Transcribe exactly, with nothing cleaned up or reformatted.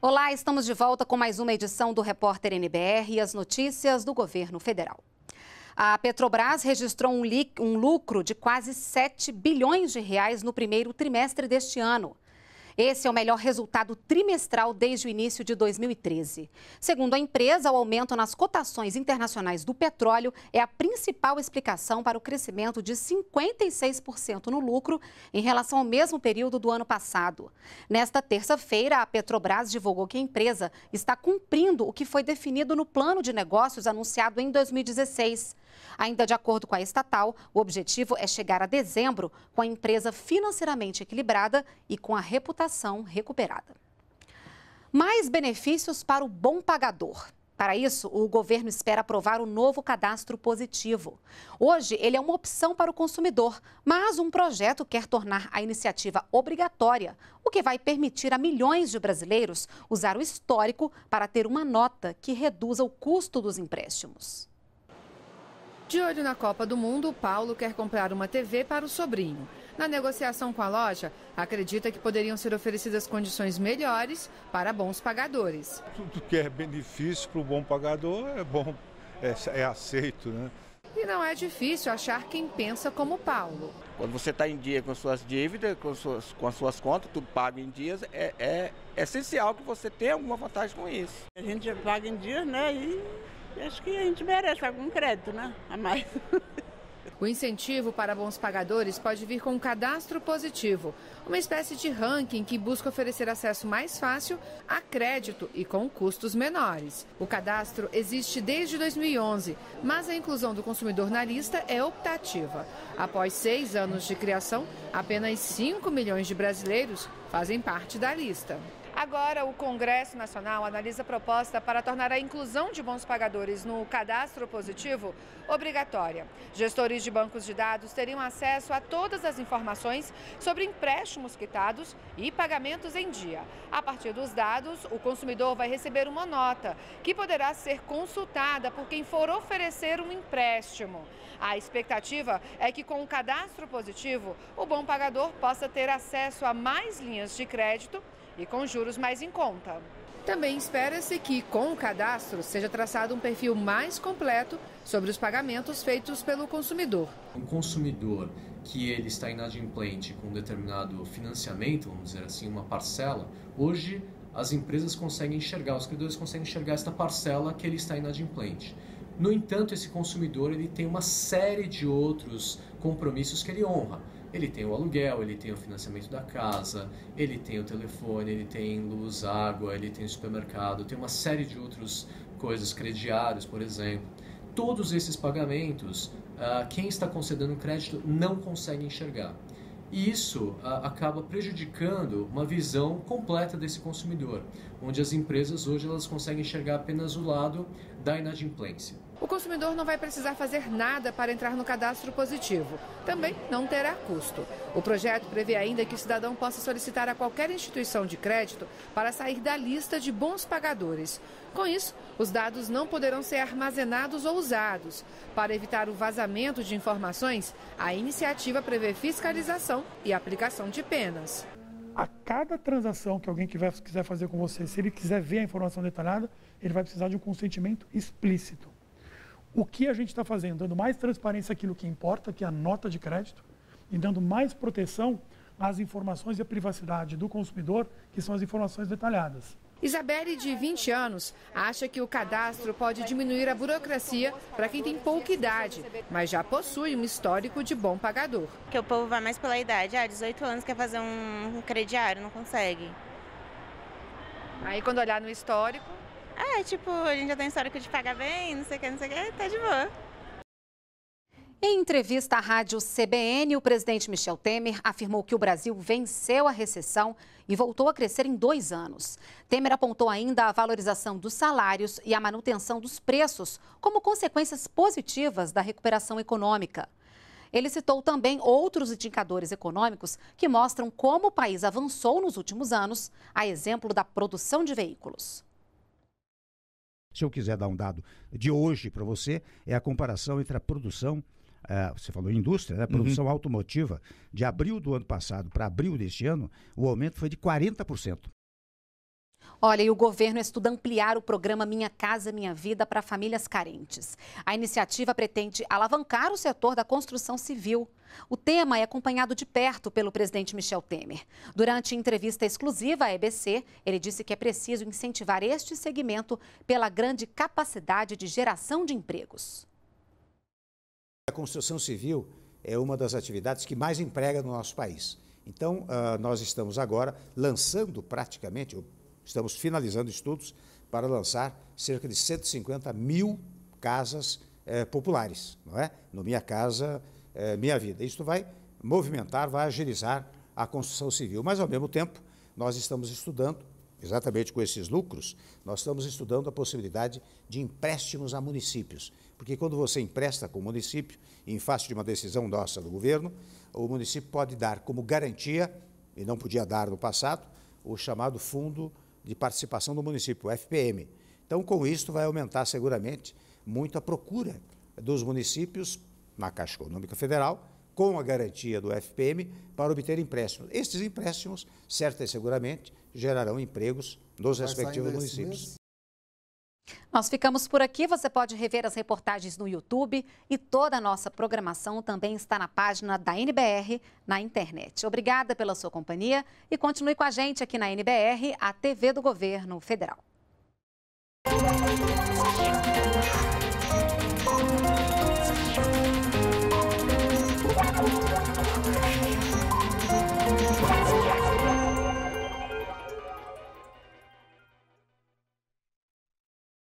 Olá, estamos de volta com mais uma edição do Repórter N B R e as notícias do governo federal. A Petrobras registrou um, um lucro de quase sete bilhões de reais no primeiro trimestre deste ano. Esse é o melhor resultado trimestral desde o início de dois mil e treze. Segundo a empresa, o aumento nas cotações internacionais do petróleo é a principal explicação para o crescimento de cinquenta e seis por cento no lucro em relação ao mesmo período do ano passado. Nesta terça-feira, a Petrobras divulgou que a empresa está cumprindo o que foi definido no plano de negócios anunciado em dois mil e dezesseis. Ainda de acordo com a estatal, o objetivo é chegar a dezembro com a empresa financeiramente equilibrada e com a reputação recuperada. Mais benefícios para o bom pagador. Para isso, o governo espera aprovar o novo cadastro positivo. Hoje, ele é uma opção para o consumidor, mas um projeto quer tornar a iniciativa obrigatória, o que vai permitir a milhões de brasileiros usar o histórico para ter uma nota que reduza o custo dos empréstimos. De olho na Copa do Mundo, Paulo quer comprar uma T V para o sobrinho. Na negociação com a loja, acredita que poderiam ser oferecidas condições melhores para bons pagadores. Tudo que é benefício para o bom pagador é bom, é, é aceito, né? E não é difícil achar quem pensa como Paulo. Quando você está em dia com as suas dívidas, com as suas, com as suas contas, tudo pago em dias, é, é, é essencial que você tenha alguma vantagem com isso. A gente já paga em dias, né? E... acho que a gente merece algum crédito, né? A mais. O incentivo para bons pagadores pode vir com um cadastro positivo, uma espécie de ranking que busca oferecer acesso mais fácil a crédito e com custos menores. O cadastro existe desde dois mil e onze, mas a inclusão do consumidor na lista é optativa. Após seis anos de criação, apenas cinco milhões de brasileiros fazem parte da lista. Agora, o Congresso Nacional analisa a proposta para tornar a inclusão de bons pagadores no cadastro positivo obrigatória. Gestores de bancos de dados teriam acesso a todas as informações sobre empréstimos quitados e pagamentos em dia. A partir dos dados, o consumidor vai receber uma nota que poderá ser consultada por quem for oferecer um empréstimo. A expectativa é que, com o cadastro positivo, o bom pagador possa ter acesso a mais linhas de crédito e com juros mais em conta. Também espera-se que, com o cadastro, seja traçado um perfil mais completo sobre os pagamentos feitos pelo consumidor. Um consumidor que ele está inadimplente com um determinado financiamento, vamos dizer assim, uma parcela, hoje as empresas conseguem enxergar, os credores conseguem enxergar esta parcela que ele está inadimplente. No entanto, esse consumidor ele tem uma série de outros compromissos que ele honra. Ele tem o aluguel, ele tem o financiamento da casa, ele tem o telefone, ele tem luz, água, ele tem o supermercado, tem uma série de outras coisas, crediários, por exemplo. Todos esses pagamentos, quem está concedendo crédito não consegue enxergar. E isso acaba prejudicando uma visão completa desse consumidor, onde as empresas hoje elas conseguem enxergar apenas o lado da inadimplência. O consumidor não vai precisar fazer nada para entrar no cadastro positivo. Também não terá custo. O projeto prevê ainda que o cidadão possa solicitar a qualquer instituição de crédito para sair da lista de bons pagadores. Com isso, os dados não poderão ser armazenados ou usados. Para evitar o vazamento de informações, a iniciativa prevê fiscalização e aplicação de penas. A cada transação que alguém quiser fazer com você, se ele quiser ver a informação detalhada, ele vai precisar de um consentimento explícito. O que a gente está fazendo? Dando mais transparência àquilo que importa, que é a nota de crédito, e dando mais proteção às informações e à privacidade do consumidor, que são as informações detalhadas. Isabelle, de vinte anos, acha que o cadastro pode diminuir a burocracia para quem tem pouca idade, mas já possui um histórico de bom pagador. Que o povo vai mais pela idade. Ah, dezoito anos quer fazer um crediário, não consegue. Aí quando olhar no histórico... Ah, tipo, a gente já tem histórico de pagar bem, não sei o que, não sei o que, tá de boa. Em entrevista à rádio C B N, o presidente Michel Temer afirmou que o Brasil venceu a recessão e voltou a crescer em dois anos. Temer apontou ainda a valorização dos salários e a manutenção dos preços como consequências positivas da recuperação econômica. Ele citou também outros indicadores econômicos que mostram como o país avançou nos últimos anos, a exemplo da produção de veículos. Se eu quiser dar um dado de hoje para você, é a comparação entre a produção, uh, você falou indústria, né? Produção uhum. automotiva, de abril do ano passado para abril deste ano, o aumento foi de quarenta por cento. Olha, e o governo estuda ampliar o programa Minha Casa, Minha Vida para famílias carentes. A iniciativa pretende alavancar o setor da construção civil. O tema é acompanhado de perto pelo presidente Michel Temer. Durante entrevista exclusiva à E B C, ele disse que é preciso incentivar este segmento pela grande capacidade de geração de empregos. A construção civil é uma das atividades que mais emprega no nosso país. Então, nós estamos agora lançando praticamente... Estamos finalizando estudos para lançar cerca de cento e cinquenta mil casas eh, populares, não é? No Minha Casa, eh, Minha Vida. Isso vai movimentar, vai agilizar a construção civil. Mas, ao mesmo tempo, nós estamos estudando, exatamente com esses lucros, nós estamos estudando a possibilidade de empréstimos a municípios. Porque quando você empresta com o município, em face de uma decisão nossa do governo, o município pode dar como garantia, e não podia dar no passado, o chamado fundo de participação do município, o F P M. Então, com isso, vai aumentar seguramente muito a procura dos municípios na Caixa Econômica Federal, com a garantia do F P M, para obter empréstimos. Estes empréstimos, certa e seguramente, gerarão empregos nos respectivos municípios. Nós ficamos por aqui, você pode rever as reportagens no YouTube e toda a nossa programação também está na página da N B R na internet. Obrigada pela sua companhia e continue com a gente aqui na N B R, a T V do Governo Federal.